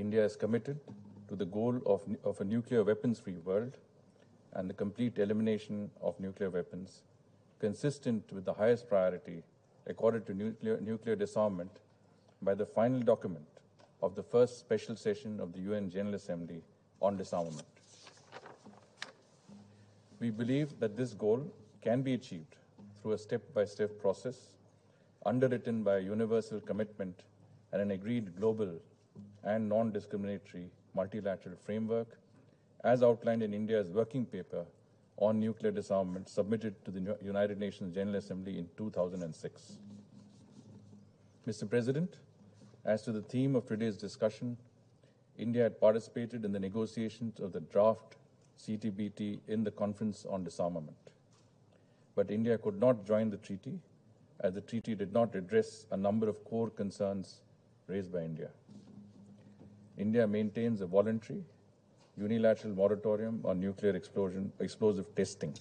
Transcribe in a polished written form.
India is committed to the goal of a nuclear weapons-free world and the complete elimination of nuclear weapons, consistent with the highest priority accorded to nuclear disarmament by the final document of the first special session of the UN General Assembly on disarmament. We believe that this goal can be achieved through a step-by-step process underwritten by a universal commitment and an agreed global and non-discriminatory multilateral framework as outlined in India's working paper on nuclear disarmament submitted to the United Nations General Assembly in 2006. Mr. President, as to the theme of today's discussion, India had participated in the negotiations of the draft CTBT in the Conference on Disarmament. But India could not join the treaty, as the treaty did not address a number of core concerns raised by India. India maintains a voluntary, unilateral moratorium on nuclear explosive testing.